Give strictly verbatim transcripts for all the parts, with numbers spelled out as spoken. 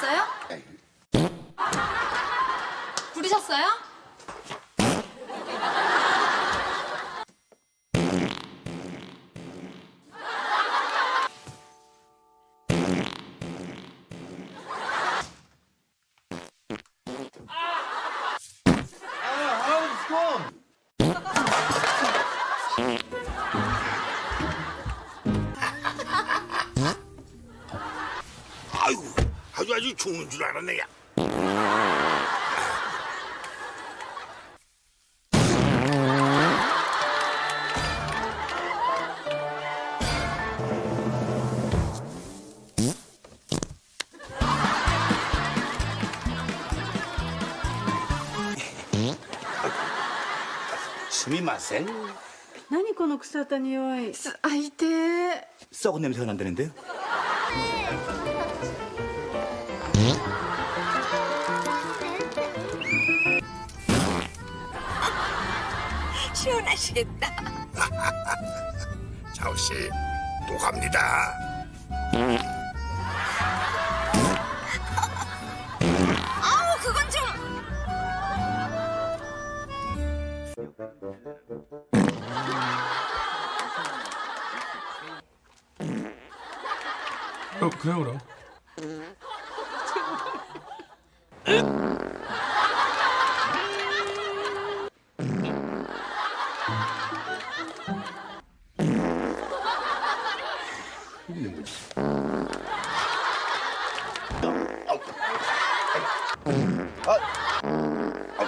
부르셨어요? 부르셨어요? 아이고, 아주 아주 죽는 줄 알았네, 야. 스미마센. 나니, 이 구사타 니오이. 아, 이때. 썩은 냄새가 난다는데요? 시원하시겠다. 자우씨, 또 갑니다. 아우, 그건 좀. 어, 그래 울어. 아이고,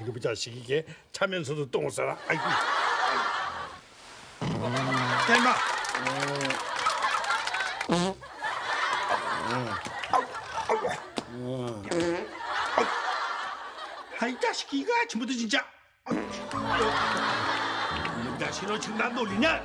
이놈의 자식 이게 차면서도 똥을 싸라. 아이고. 야, 임마. 아이 자식이가 아침부터 진짜. 이놈의 자식이 너 지금 나 놀리냐?